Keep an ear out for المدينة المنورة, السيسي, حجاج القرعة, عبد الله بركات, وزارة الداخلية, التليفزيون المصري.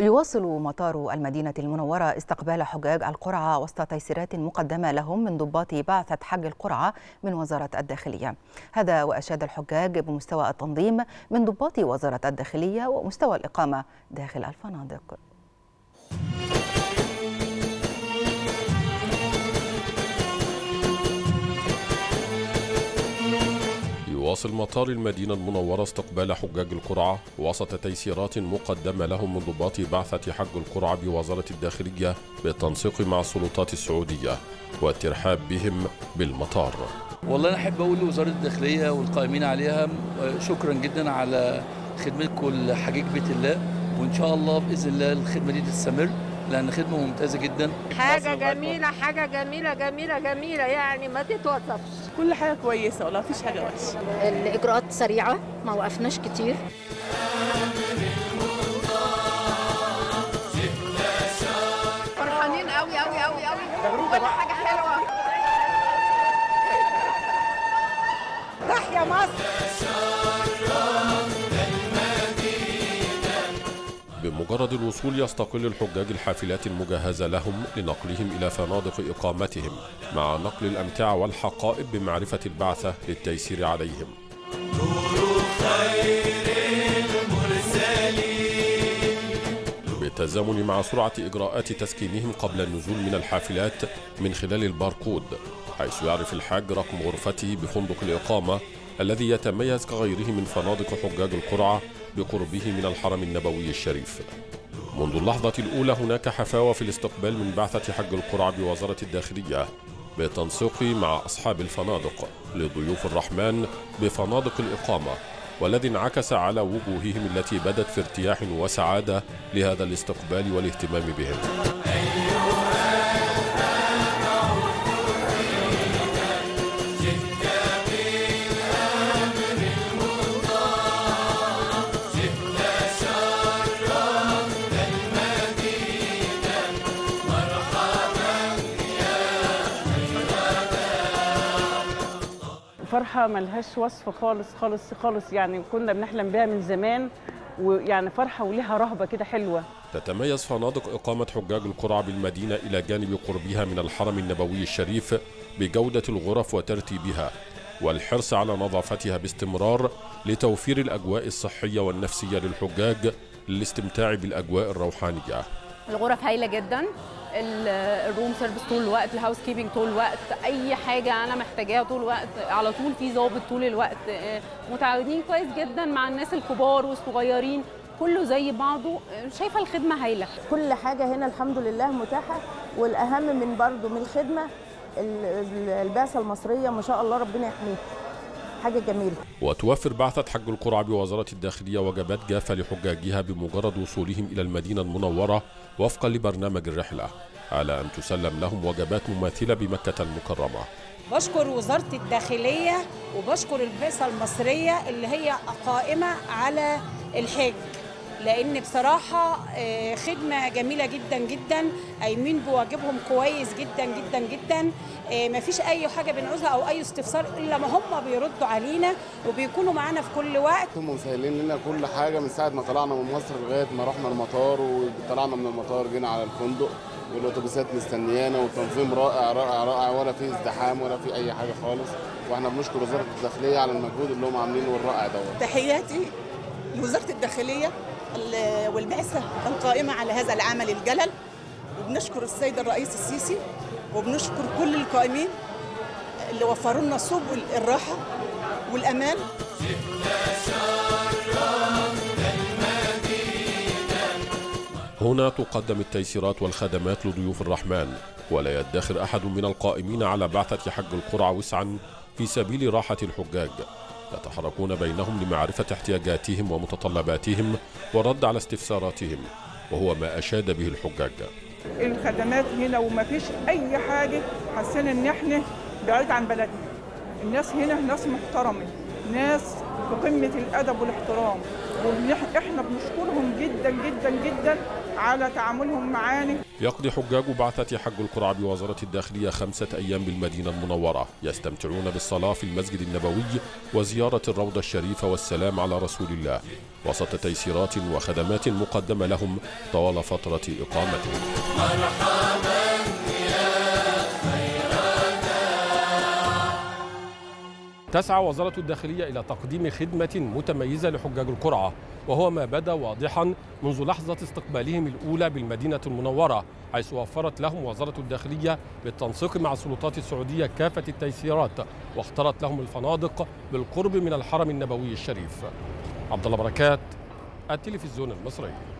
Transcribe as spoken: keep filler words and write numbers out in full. يواصل مطار المدينة المنورة استقبال حجاج القرعة وسط تيسيرات مقدمة لهم من ضباط بعثة حج القرعة من وزارة الداخلية. هذا وأشاد الحجاج بمستوى التنظيم من ضباط وزارة الداخلية ومستوى الإقامة داخل الفنادق. يواصل مطار المدينة المنورة استقبال حجاج القرعة وسط تيسيرات مقدمة لهم من ضباط بعثة حج القرعة بوزارة الداخلية بالتنسيق مع السلطات السعودية والترحاب بهم بالمطار. والله أنا أحب أقول لوزارة الداخلية والقائمين عليها شكرا جدا على خدمتكم لحجاج بيت الله، وإن شاء الله بإذن الله الخدمة دي تستمر لأن خدمة ممتازة جدا. حاجة جميلة حاجة جميلة جميلة جميلة يعني ما تتوصفش. كل حاجة كويسة والله مفيش حاجة وحشة. الإجراءات سريعة ما وقفناش كتير. فرحانين قوي قوي قوي قوي. كل حاجة حلوة. تحيا مصر. بمجرد الوصول يستقل الحجاج الحافلات المجهزة لهم لنقلهم إلى فنادق إقامتهم مع نقل الأمتعة والحقائب بمعرفة البعثة للتيسير عليهم. بالتزامن مع سرعة إجراءات تسكينهم قبل النزول من الحافلات من خلال الباركود، حيث يعرف الحاج رقم غرفته بفندق الإقامة الذي يتميز كغيره من فنادق حجاج القرعة بقربه من الحرم النبوي الشريف. منذ اللحظة الأولى هناك حفاوة في الاستقبال من بعثة حج القرعة بوزارة الداخلية بالتنسيق مع أصحاب الفنادق لضيوف الرحمن بفنادق الإقامة، والذي انعكس على وجوههم التي بدت في ارتياح وسعادة لهذا الاستقبال والاهتمام بهم. فرحة ملهاش وصف خالص خالص خالص، يعني كنا بنحلم بها من زمان، ويعني فرحة ولها رهبة كده حلوة. تتميز فنادق إقامة حجاج القرعة بالمدينة إلى جانب قربها من الحرم النبوي الشريف بجودة الغرف وترتيبها والحرص على نظافتها باستمرار لتوفير الأجواء الصحية والنفسية للحجاج للاستمتاع بالأجواء الروحانية. الغرف هايلة جدا، الروم سيرفيس طول الوقت، الهاوس كيبنج طول الوقت، اي حاجه انا محتاجاها طول الوقت على طول في ضابط طول الوقت. متعاونين كويس جدا مع الناس الكبار والصغيرين، كله زي بعضه. شايفه الخدمه هايله، كل حاجه هنا الحمد لله متاحه. والاهم من برضو من الخدمه البعثه المصريه ما شاء الله ربنا يحميها، حاجه جميله. وتوفر بعثه حج القرعه بوزاره الداخليه وجبات جافه لحجاجها بمجرد وصولهم الى المدينه المنوره وفقا لبرنامج الرحله، على ان تسلم لهم وجبات مماثله بمكه المكرمه. بشكر وزاره الداخليه وبشكر البعثه المصريه اللي هي قائمه على الحج، لان بصراحه خدمه جميله جدا جدا، قايمين بواجبهم كويس جدا جدا جدا. مفيش اي حاجه بنعوزها او اي استفسار الا ما هم بيردوا علينا وبيكونوا معانا في كل وقت. هم مسهلين لنا كل حاجه من ساعه ما طلعنا من مصر لغايه ما رحنا المطار، وطلعنا من المطار جينا على الفندق والاتوبيسات مستنيانا، والتنظيم رائع رائع رائع، ولا في ازدحام ولا في اي حاجه خالص. واحنا بنشكر وزاره الداخليه على المجهود اللي هم عاملينه والرائع دوت. تحياتي لوزاره الداخليه والبعثة القائمة على هذا العمل الجلل، وبنشكر السيد الرئيس السيسي وبنشكر كل القائمين اللي وفروا لنا سبل الراحة والأمان. هنا تقدم التيسيرات والخدمات لضيوف الرحمن، ولا يدخر أحد من القائمين على بعثة حج القرعة وسعا في سبيل راحة الحجاج، يتحركون بينهم لمعرفة احتياجاتهم ومتطلباتهم والرد على استفساراتهم، وهو ما أشاد به الحجاج. الخدمات هنا ومفيش أي حاجة حاسين إن إحنا بعيد عن بلدنا. الناس هنا ناس محترمة، ناس في قمة الأدب والاحترام، وإحنا بنشكرهم جدا جدا جدا على تعاملهم معانا. يقضي حجاج بعثة حج القرعة بوزارة الداخلية خمسة أيام بالمدينة المنورة، يستمتعون بالصلاة في المسجد النبوي وزيارة الروضة الشريفة والسلام على رسول الله، وسط تيسيرات وخدمات مقدمة لهم طوال فترة إقامتهم. تسعى وزارة الداخلية إلى تقديم خدمة متميزة لحجاج القرعة، وهو ما بدا واضحا منذ لحظة استقبالهم الأولى بالمدينة المنورة، حيث وفرت لهم وزارة الداخلية بالتنسيق مع السلطات السعودية كافة التيسيرات، واختارت لهم الفنادق بالقرب من الحرم النبوي الشريف. عبد الله بركات، التلفزيون المصري.